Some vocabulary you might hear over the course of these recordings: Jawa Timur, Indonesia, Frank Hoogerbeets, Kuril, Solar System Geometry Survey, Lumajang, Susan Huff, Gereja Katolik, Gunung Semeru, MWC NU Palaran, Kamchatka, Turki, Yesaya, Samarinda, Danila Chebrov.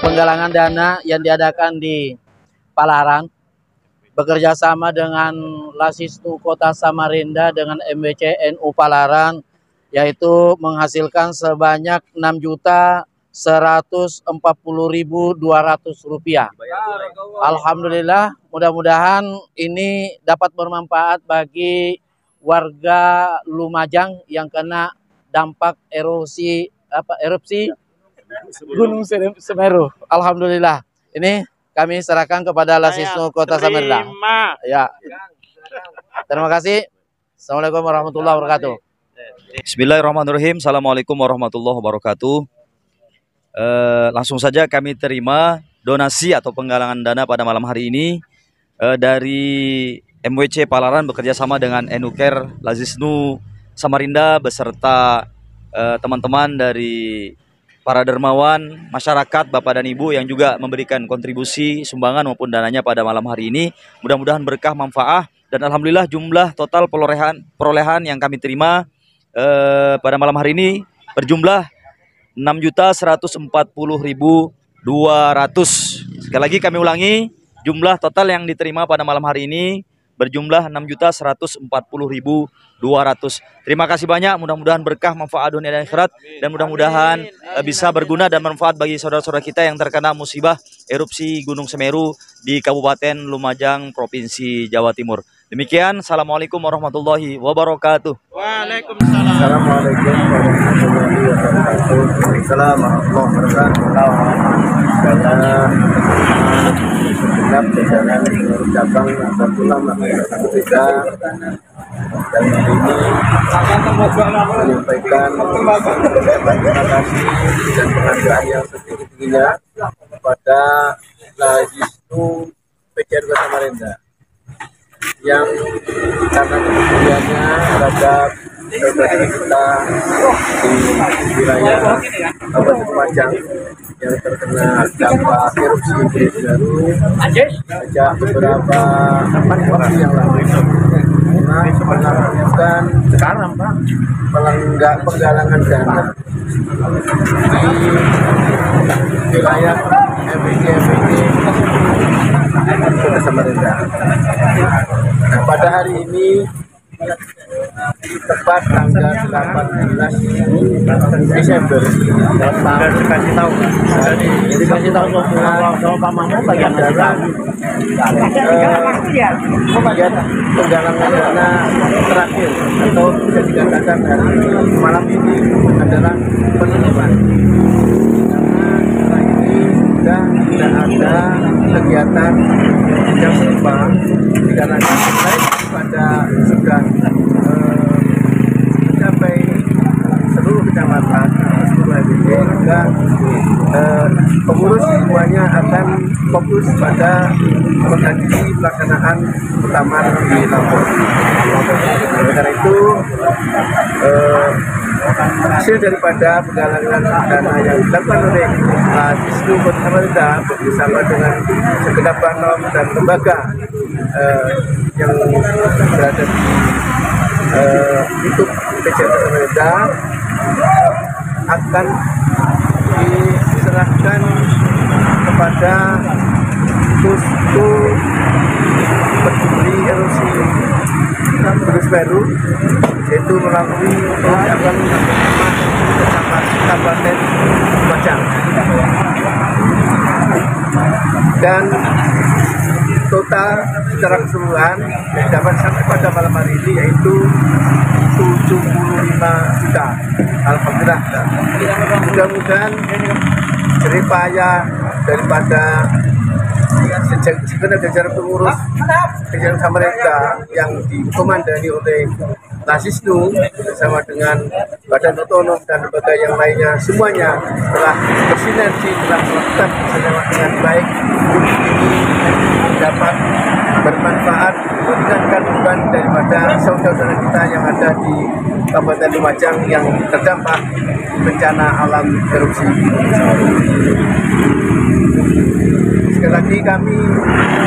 Penggalangan dana yang diadakan di Palaran bekerja sama dengan Lasistu Kota Samarinda dengan MWC NU Palaran, yaitu menghasilkan sebanyak Rp6.140.200. Alhamdulillah, mudah-mudahan ini dapat bermanfaat bagi warga Lumajang yang kena dampak erupsi Gunung Semeru. Alhamdulillah, ini kami serahkan kepada Lasistu Kota Samarinda. Ya. Terima kasih. Assalamualaikum warahmatullahi wabarakatuh. Bismillahirrahmanirrahim. Assalamualaikum warahmatullahi wabarakatuh. Langsung saja kami terima donasi atau penggalangan dana pada malam hari ini dari MWC Palaran bekerjasama dengan NU Care Lasistu Samarinda beserta teman-teman dari para dermawan, masyarakat, Bapak dan Ibu yang juga memberikan kontribusi, sumbangan maupun dananya pada malam hari ini. Mudah-mudahan berkah manfaat dan alhamdulillah jumlah total perolehan yang kami terima pada malam hari ini berjumlah Rp6.140.200. Sekali lagi kami ulangi, jumlah total yang diterima pada malam hari ini berjumlah Rp6.140.200. Terima kasih banyak, mudah-mudahan berkah manfaat dunia dan akhirat dan mudah-mudahan bisa berguna dan bermanfaat bagi saudara-saudara kita yang terkena musibah erupsi Gunung Semeru di Kabupaten Lumajang, Provinsi Jawa Timur. Demikian, assalamualaikum warahmatullahi wabarakatuh. Waalaikumsalam. Assalamualaikum warahmatullahi wabarakatuh. Assalamualaikum warahmatullahi wabarakatuh. Tetap jajaran cabang atau pulang kita dan hari ini menyampaikan terima kasih dan penghargaan yang setinggi-tingginya kepada Lahisnu PCR Samarinda yang karena kemudiannya terhadap saudara kita di wilayah Kabupaten Lumajang yang terkena dampak erupsi Gunung Semeru sejak beberapa waktu yang lalu. Melakukan sekarang Pak penggalangan dana di wilayah MWC Samarinda. Nah, pada hari ini tepat tanggal 18 Desember tahun dikasih tahu Pak Mahmud bagian dalam bagian penggalangan dana terakhir atau bisa dikatakan hari malam ini adalah penutupan karena ini sudah tidak ada kegiatan yang serupa dikarenakan baik pada sudah mencapai seluruh kecamatan seluruh MWC juga pengurus semuanya akan fokus pada menghadiri pelaksanaan muktamar di Lampung. Oleh karena itu hasil daripada penggalangan dana yang dilakukan oleh Lahisnu Samarinda bersama dengan segenap badan dan lembaga yang berada di YouTube PCR Samarinda akan diserahkan kepada Pusku Peduli Erupsi Gunung Semeru yaitu melalui pelaksanaan Kabupaten Lumajang dan total secara keseluruhan dapat sampai pada malam hari ini yaitu 75 juta. Alhamdulillah. Mudah-mudahan jeripaya daripada segenap jajaran pengurus PCR Samarinda yang dikomandani oleh Lahisnu bersama dengan badan otonom dan lembaga yang lainnya semuanya telah bersinergi, telah melakukan bersama dengan baik untuk ini dapat bermanfaat meringankan beban daripada saudara-saudara kita yang ada di Kabupaten Lumajang yang terdampak bencana alam erupsi. Sekali lagi kami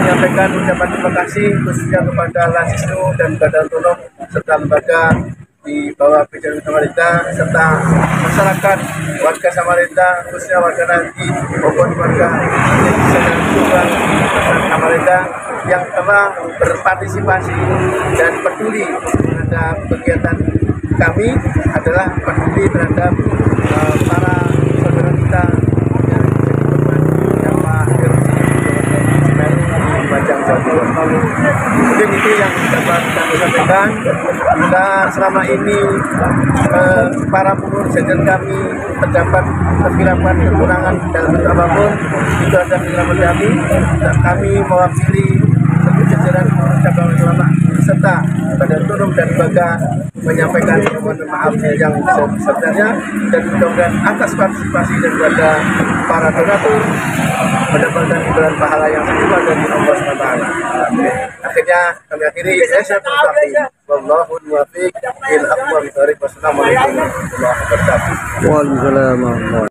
menyampaikan ucapan terima kasih khususnya kepada Lahisnu dan badan otonom serta lembaga di bawah PCR Samarinda serta masyarakat warga Samarinda khususnya warga Nanti maupun warga Samarinda yang telah berpartisipasi dan peduli terhadap kegiatan kami adalah peduli terhadap para saudara kita yang jadi korban dampak Lumajang Jawa Timur. Mungkin itu yang dapat kami sampaikan. Kita selama ini para pengurus jajaran kami terdapat kekhilapan kekurangan dalam apapun itu ada kekhilapan kami. Kami mewakili seluruh jajaran pengurus ulama serta badan otonom dan lembaga menyampaikan mohon maaf yang sebesar-besarnya dan mudah-mudahan atas partisipasi daripada para donatur mendapatkan hiburan pahala yang setimpal dari Allah SWT. Akhirnya kami akhiri saya bersaksi wallahu muwaffiq ila aqwamit thoriq. Wassalamualaikum warahmatullahi wabarakatuh. Waalaikumsalam.